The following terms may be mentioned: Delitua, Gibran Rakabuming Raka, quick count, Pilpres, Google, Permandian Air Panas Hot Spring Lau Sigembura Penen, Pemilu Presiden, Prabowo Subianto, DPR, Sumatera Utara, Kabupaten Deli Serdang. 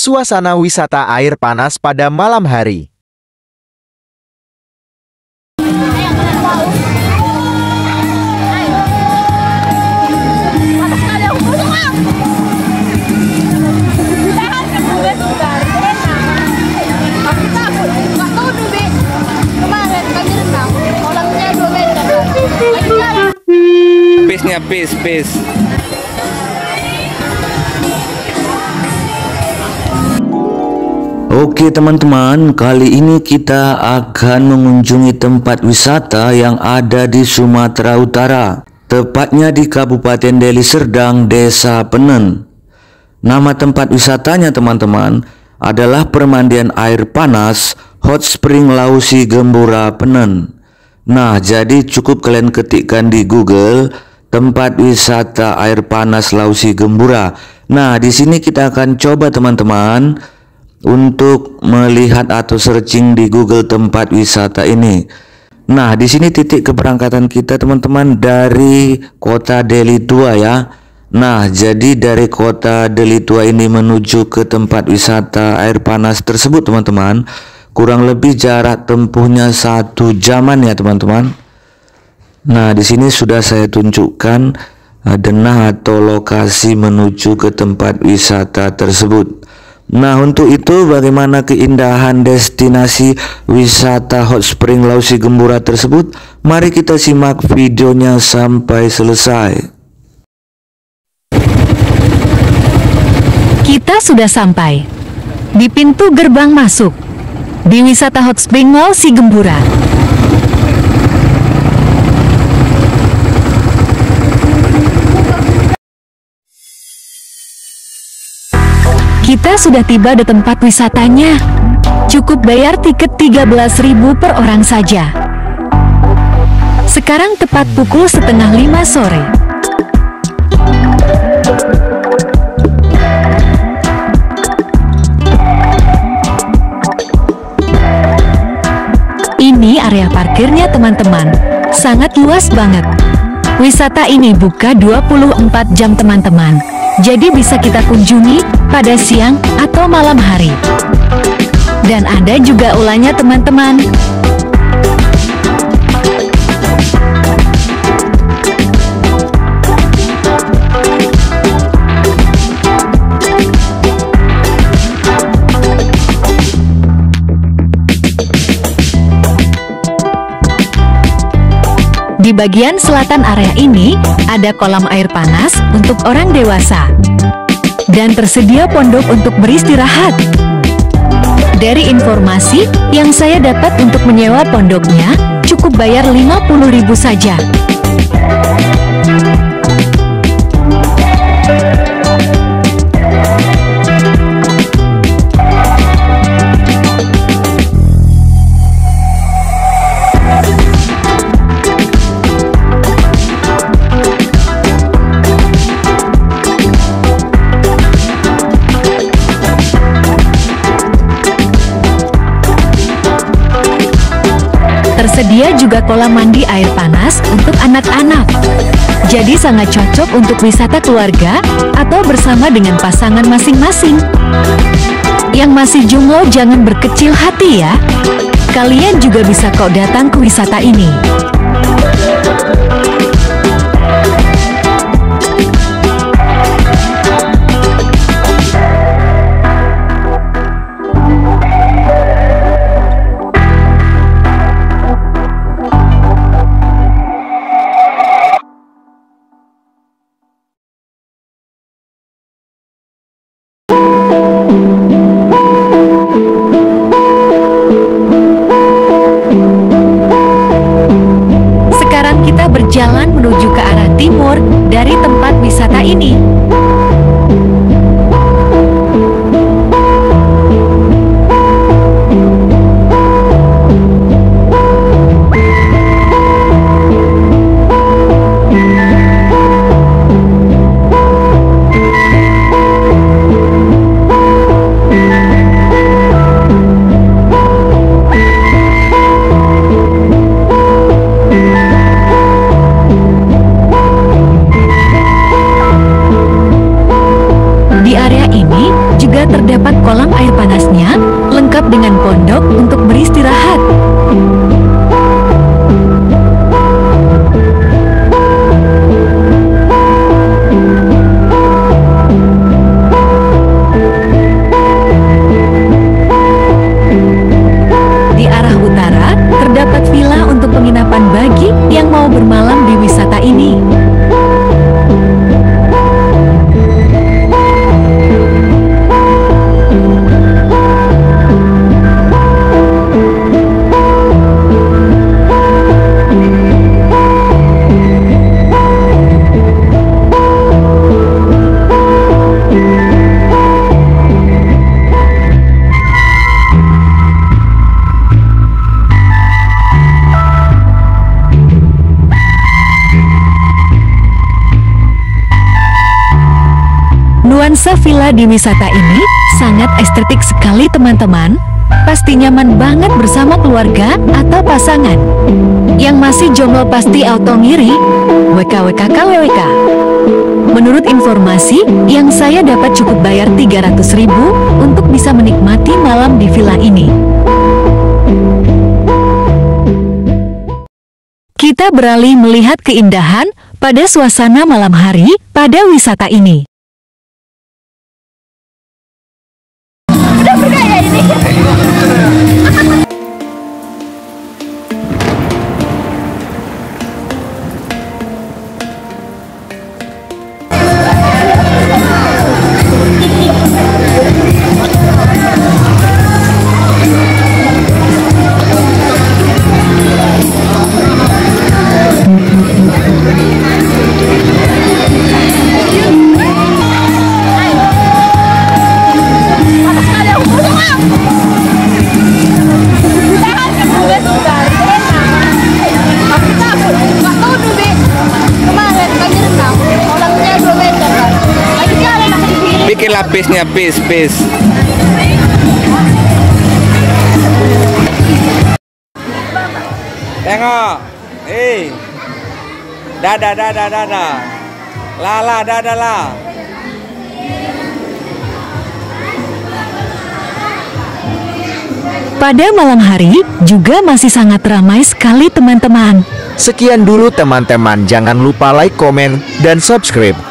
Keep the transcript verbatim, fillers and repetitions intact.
suasana wisata air panas pada malam hari. Pisnya pis pis. Oke teman-teman, kali ini kita akan mengunjungi tempat wisata yang ada di Sumatera Utara, tepatnya di Kabupaten Deli Serdang, Desa Penen. Nama tempat wisatanya teman-teman adalah Permandian Air Panas Hot Spring Lau Sigembura Penen. Nah, jadi cukup kalian ketikkan di Google tempat wisata air panas Lau Sigembura. Nah, di sini kita akan coba teman-teman untuk melihat atau searching di Google tempat wisata ini. Nah, di sini titik keberangkatan kita teman-teman dari kota Delitua ya. Nah, jadi dari kota Delitua ini menuju ke tempat wisata air panas tersebut teman-teman, kurang lebih jarak tempuhnya satu jaman ya teman-teman. Nah, di sini sudah saya tunjukkan denah atau lokasi menuju ke tempat wisata tersebut. Nah, untuk itu bagaimana keindahan destinasi wisata Hot Spring Lau Sigembura tersebut? Mari kita simak videonya sampai selesai. Kita sudah sampai di pintu gerbang masuk di wisata Hot Spring Lau Sigembura. Kita sudah tiba di tempat wisatanya. Cukup bayar tiket tiga belas ribu per orang saja. Sekarang tepat pukul setengah lima sore. Ini area parkirnya teman-teman. Sangat luas banget. Wisata ini buka dua puluh empat jam teman-teman. Jadi bisa kita kunjungi pada siang atau malam hari. Dan ada juga ulahnya teman-teman. Di bagian selatan area ini, ada kolam air panas untuk orang dewasa. Dan tersedia pondok untuk beristirahat. Dari informasi yang saya dapat untuk menyewa pondoknya, cukup bayar lima puluh ribu saja. Tersedia juga kolam mandi air panas untuk anak-anak. Jadi sangat cocok untuk wisata keluarga atau bersama dengan pasangan masing-masing. Yang masih jomblo jangan berkecil hati ya. Kalian juga bisa kok datang ke wisata ini. Berjalan menuju ke arah timur dari tempat wisata ini. Kolam air panasnya lengkap dengan pondok untuk beristirahat. Di arah utara, terdapat villa untuk penginapan bagi yang mau bermalam di wisata ini. Nuansa villa di wisata ini sangat estetik sekali teman-teman. Pasti nyaman banget bersama keluarga atau pasangan. Yang masih jomblo pasti auto ngiri. W K W K K W W K. Menurut informasi yang saya dapat cukup bayar tiga ratus ribu untuk bisa menikmati malam di villa ini. Kita beralih melihat keindahan pada suasana malam hari pada wisata ini. Bikin lapisnya, pis-pis. Tengok, eh, dada, dada, dada, lala, dada, lah. Pada malam hari juga masih sangat ramai sekali teman-teman. Sekian dulu teman-teman, jangan lupa like, komen, dan subscribe.